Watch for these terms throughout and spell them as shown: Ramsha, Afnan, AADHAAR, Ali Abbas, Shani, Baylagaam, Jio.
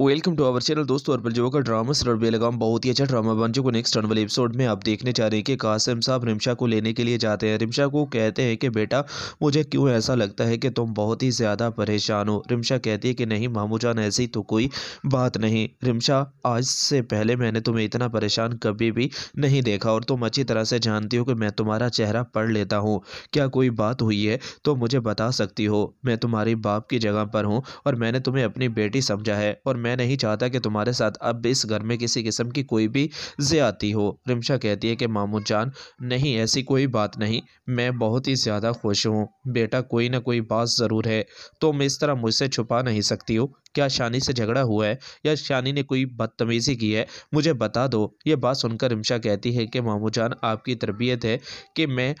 Welcome to our channel दोस्तों। अर्पल जो का ड्रामा सर बेलगाम बहुत ही अच्छा ड्रामा बन जो को नेक्स्ट आने वाले एपिसोड में आप देखने जा रहे हैं कि कासिम साहब रिमशा को लेने के लिए जाते हैं। रिमशा को कहते हैं कि बेटा मुझे क्यों ऐसा लगता है कि तुम बहुत ही ज़्यादा परेशान हो। रिमशा कहती है कि नहीं मामू जान ऐसी तो कोई बात नहीं। रिमशा आज से पहले मैंने तुम्हें इतना परेशान कभी भी नहीं देखा और तुम अच्छी तरह से जानती हो कि मैं तुम्हारा चेहरा पढ़ लेता हूँ। क्या कोई बात हुई है तो मुझे बता सकती हो। मैं तुम्हारे बाप की जगह पर हूँ और मैंने तुम्हें अपनी बेटी समझा है और मैं नहीं चाहता कि तुम्हारे साथ अब इस घर में किसी किस्म की कोई भी ज़्यादती हो। रिमशा कहती है कि मामू जान नहीं ऐसी कोई बात नहीं, मैं बहुत ही ज़्यादा खुश हूँ। बेटा कोई ना कोई बात ज़रूर है, तुम इस तरह मुझसे छुपा नहीं सकती हो। क्या शानी से झगड़ा हुआ है या शानी ने कोई बदतमीज़ी की है, मुझे बता दो। ये बात सुनकर रिमशा कहती है कि मामू जान आपकी तरबियत है कि मैं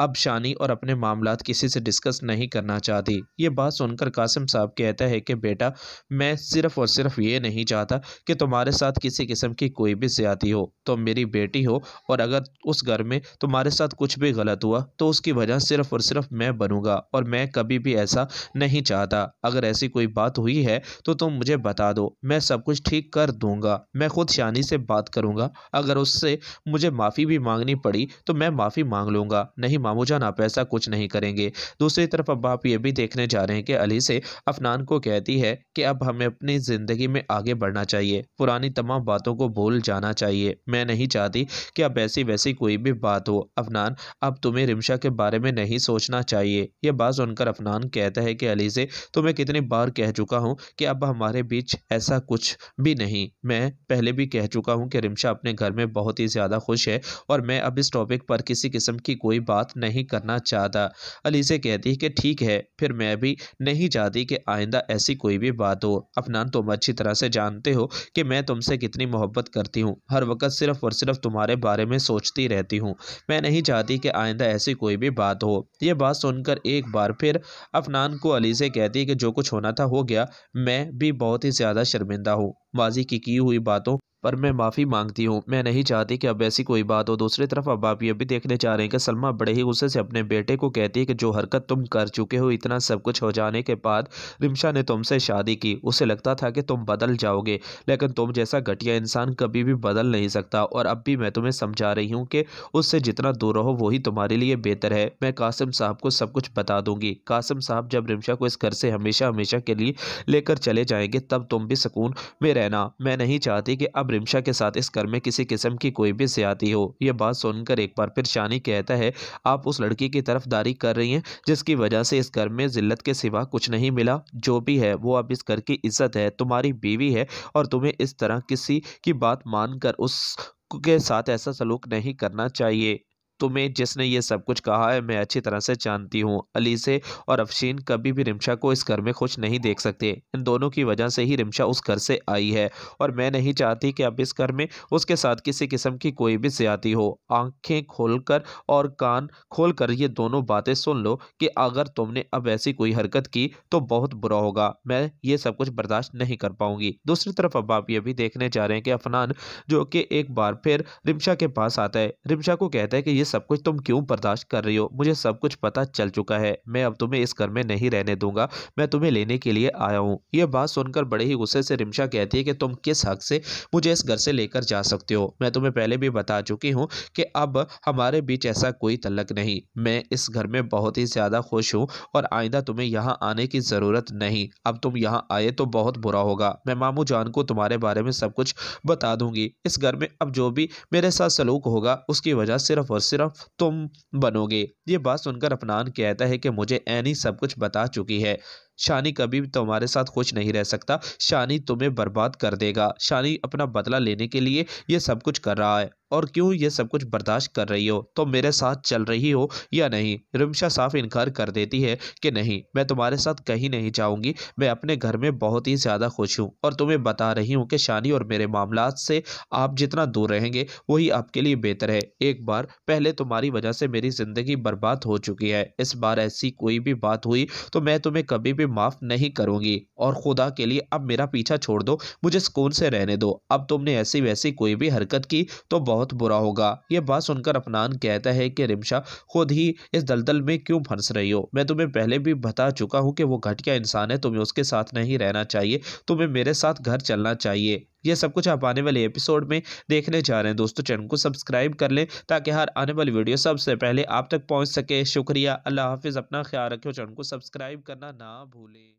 अब शानी और अपने मामलात किसी से डिस्कस नहीं करना चाहती। ये बात सुनकर कासिम साहब कहता है कि बेटा मैं सिर्फ़ और सिर्फ ये नहीं चाहता कि तुम्हारे साथ किसी किस्म की कोई भी ज़्यादती हो। तुम मेरी बेटी हो और अगर उस घर में तुम्हारे साथ कुछ भी गलत हुआ तो उसकी वजह सिर्फ़ और सिर्फ मैं बनूंगा और मैं कभी भी ऐसा नहीं चाहता। अगर ऐसी कोई बात हुई है तो तुम मुझे बता दो, मैं सब कुछ ठीक कर दूँगा। मैं खुद शानी से बात करूँगा, अगर उससे मुझे माफ़ी भी मांगनी पड़ी तो मैं माफ़ी मांग लूँगा। नहीं मामू जान आप ऐसा कुछ नहीं करेंगे। दूसरी तरफ अब आप ये भी देखने जा रहे हैं कि अली से अफनान को कहती है कि अब हमें अपनी ज़िंदगी में आगे बढ़ना चाहिए, पुरानी तमाम बातों को भूल जाना चाहिए। मैं नहीं चाहती कि अब ऐसी वैसी कोई भी बात हो। अफनान अब तुम्हें रिमशा के बारे में नहीं सोचना चाहिए। यह बात सुनकर अफनान कहता है कि अली से तुम्हें कितनी बार कह चुका हूँ कि अब हमारे बीच ऐसा कुछ भी नहीं। मैं पहले भी कह चुका हूँ कि रिमशा अपने घर में बहुत ही ज़्यादा खुश है और मैं अब इस टॉपिक पर किसी किस्म की कोई बात नहीं करना चाहता। अली से कहती है कि ठीक है, फिर मैं भी नहीं चाहती कि आइंदा ऐसी कोई भी बात हो। अफनान तुम अच्छी तरह से जानते हो कि मैं तुमसे कितनी मोहब्बत करती हूँ, हर वक्त सिर्फ़ और सिर्फ तुम्हारे बारे में सोचती रहती हूँ। मैं नहीं चाहती कि आइंदा ऐसी कोई भी बात हो। यह बात सुनकर एक बार फिर अफनान को अली से कहती है कि जो कुछ होना था हो गया, मैं भी बहुत ही ज़्यादा शर्मिंदा हूँ। माजी की हुई बातों पर मैं माफ़ी मांगती हूँ। मैं नहीं चाहती कि अब ऐसी कोई बात हो। दूसरी तरफ अब आप ये भी देखने जा रहे हैं कि सलमा बड़े ही गुस्से से अपने बेटे को कहती है कि जो हरकत तुम कर चुके हो, इतना सब कुछ हो जाने के बाद रिमशा ने तुमसे शादी की। उसे लगता था कि तुम बदल जाओगे, लेकिन तुम जैसा घटिया इंसान कभी भी बदल नहीं सकता। और अब भी मैं तुम्हें समझा रही हूँ कि उससे जितना दूर रहो वही तुम्हारे लिए बेहतर है। मैं कासिम साहब को सब कुछ बता दूँगी। कासिम साहब जब रिमशा को इस घर से हमेशा हमेशा के लिए लेकर चले जाएंगे तब तुम भी सुकून में रहना। मैं नहीं चाहती कि अब रिमशा के साथ इस घर में किसी किस्म की कोई भी ज़्यादती हो। यह बात सुनकर एक बार फिर शानी कहता है आप उस लड़की की तरफदारी कर रही हैं जिसकी वजह से इस घर में जिल्लत के सिवा कुछ नहीं मिला। जो भी है वो अब इस घर की इज्जत है, तुम्हारी बीवी है और तुम्हें इस तरह किसी की बात मानकर उसके साथ ऐसा सलूक नहीं करना चाहिए। तुम्हें जिसने ये सब कुछ कहा है मैं अच्छी तरह से जानती हूँ। अली से और अफशीन कभी भी रिमशा को इस घर में खुश नहीं देख सकते। इन दोनों की वजह से ही रिमशा उस घर से आई है और मैं नहीं चाहती कि अब इस घर में उसके साथ किसी किस्म की कोई भी ज़्यादती हो। आंखें खोलकर और कान खोलकर ये दोनों बातें सुन लो कि अगर तुमने अब ऐसी कोई हरकत की तो बहुत बुरा होगा। मैं ये सब कुछ बर्दाश्त नहीं कर पाऊँगी। दूसरी तरफ अब आप ये भी देखने जा रहे हैं कि अफनान जो कि एक बार फिर रिमशा के पास आता है, रिमशा को कहता है कि ये सब कुछ तुम क्यों बर्दाश्त कर रही हो, मुझे सब कुछ पता चल चुका है। मैं अब तुम्हें इस घर में नहीं रहने दूंगा, मैं तुम्हें लेने के लिए आया हूँ। यह बात सुनकर बड़े ही गुस्से से रिमशा कहती है कि तुम किस हक से मुझे इस घर से लेकर जा सकते हो। मैं तुम्हें पहले भी बता चुकी हूँ कि अब हमारे बीच ऐसा कोई तल्लक नहीं। मैं इस घर में बहुत ही ज़्यादा खुश हूँ और आइंदा तुम्हें यहाँ आने की ज़रूरत नहीं। अब तुम यहाँ आए तो बहुत बुरा होगा। मैं मामू जान को तुम्हारे बारे में सब कुछ बता दूंगी। इस घर में अब जो भी मेरे साथ सलूक होगा उसकी वजह सिर्फ और सिर्फ तुम बनोगे। ये बात सुनकर अफनान कहता है कि मुझे ऐनी सब कुछ बता चुकी है। शानी कभी भी तुम्हारे साथ खुश नहीं रह सकता। शानी तुम्हें बर्बाद कर देगा। शानी अपना बदला लेने के लिए ये सब कुछ कर रहा है और क्यों ये सब कुछ बर्दाश्त कर रही हो। तुम मेरे साथ चल रही हो या नहीं। रिमशा साफ इनकार कर देती है कि नहीं मैं तुम्हारे साथ कहीं नहीं जाऊंगी, मैं अपने घर में बहुत ही ज़्यादा खुश हूँ और तुम्हें बता रही हूँ कि शानी और मेरे मामलात से आप जितना दूर रहेंगे वही आपके लिए बेहतर है। एक बार पहले तुम्हारी वजह से मेरी ज़िंदगी बर्बाद हो चुकी है। इस बार ऐसी कोई भी बात हुई तो मैं तुम्हें कभी भी माफ़ नहीं करूंगी और खुदा के लिए अब मेरा पीछा छोड़ दो, मुझे सुकून से रहने दो। अब तुमने ऐसी वैसी कोई भी हरकत की तो बहुत बहुत बुरा होगा। यह बात सुनकर अफनान कहता है कि रमशा खुद ही इस दलदल में क्यों फंस रही हो, मैं तुम्हें पहले भी बता चुका हूँ कि वो घटिया इंसान है, तुम्हें उसके साथ नहीं रहना चाहिए, तुम्हें मेरे साथ घर चलना चाहिए। यह सब कुछ आप आने वाले एपिसोड में देखने जा रहे हैं। दोस्तों चैनल को सब्सक्राइब कर लें ताकि हर आने वाली वीडियो सबसे पहले आप तक पहुँच सके। शुक्रिया, अल्लाह हाफिज़, अपना ख्याल रखें। चैनल को सब्सक्राइब करना ना भूलें।